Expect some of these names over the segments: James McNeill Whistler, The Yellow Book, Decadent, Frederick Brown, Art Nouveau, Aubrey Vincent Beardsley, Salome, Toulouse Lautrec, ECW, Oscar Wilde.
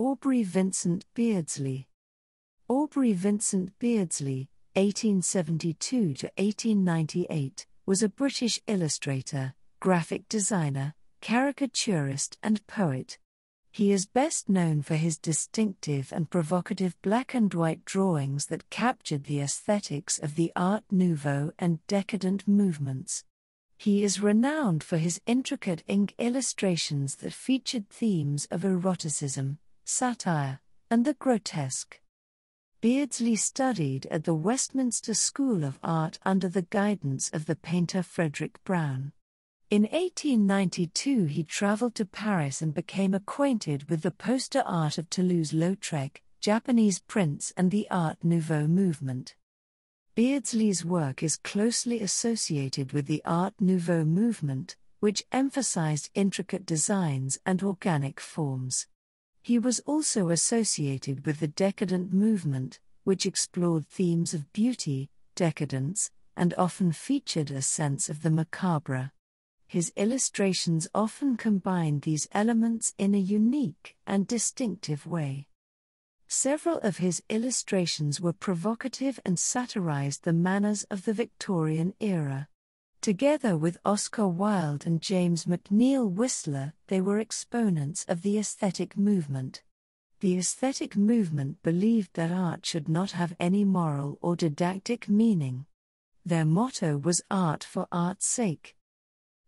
Aubrey Vincent Beardsley. Aubrey Vincent Beardsley, 1872–1898, was a British illustrator, graphic designer, caricaturist and poet. He is best known for his distinctive and provocative black-and-white drawings that captured the aesthetics of the Art Nouveau and decadent movements. He is renowned for his intricate ink illustrations that featured themes of eroticism, satire, and the grotesque. Beardsley studied at the Westminster School of Art under the guidance of the painter Frederick Brown. In 1892 he travelled to Paris and became acquainted with the poster art of Toulouse Lautrec, Japanese prints and the Art Nouveau movement. Beardsley's work is closely associated with the Art Nouveau movement, which emphasised intricate designs and organic forms. He was also associated with the decadent movement, which explored themes of beauty, decadence, and often featured a sense of the macabre. His illustrations often combine these elements in a unique and distinctive way. Several of his illustrations were provocative and satirized the manners of the Victorian era. Together with Oscar Wilde and James McNeill Whistler, they were exponents of the aesthetic movement. The aesthetic movement believed that art should not have any moral or didactic meaning. Their motto was "Art for art's sake."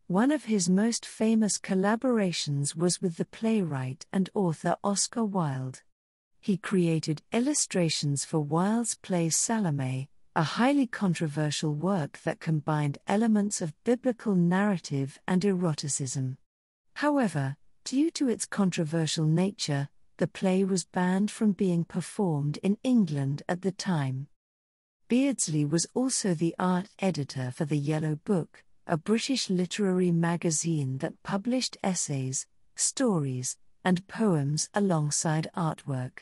One of his most famous collaborations was with the playwright and author Oscar Wilde. He created illustrations for Wilde's play Salome, a highly controversial work that combined elements of biblical narrative and eroticism. However, due to its controversial nature, the play was banned from being performed in England at the time. Beardsley was also the art editor for The Yellow Book, a British literary magazine that published essays, stories, and poems alongside artwork.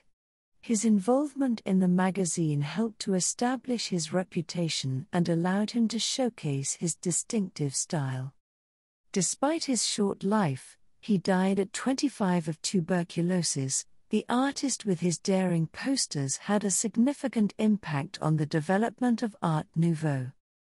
His involvement in the magazine helped to establish his reputation and allowed him to showcase his distinctive style. Despite his short life, he died at 25 of tuberculosis. The artist with his daring posters had a significant impact on the development of Art Nouveau.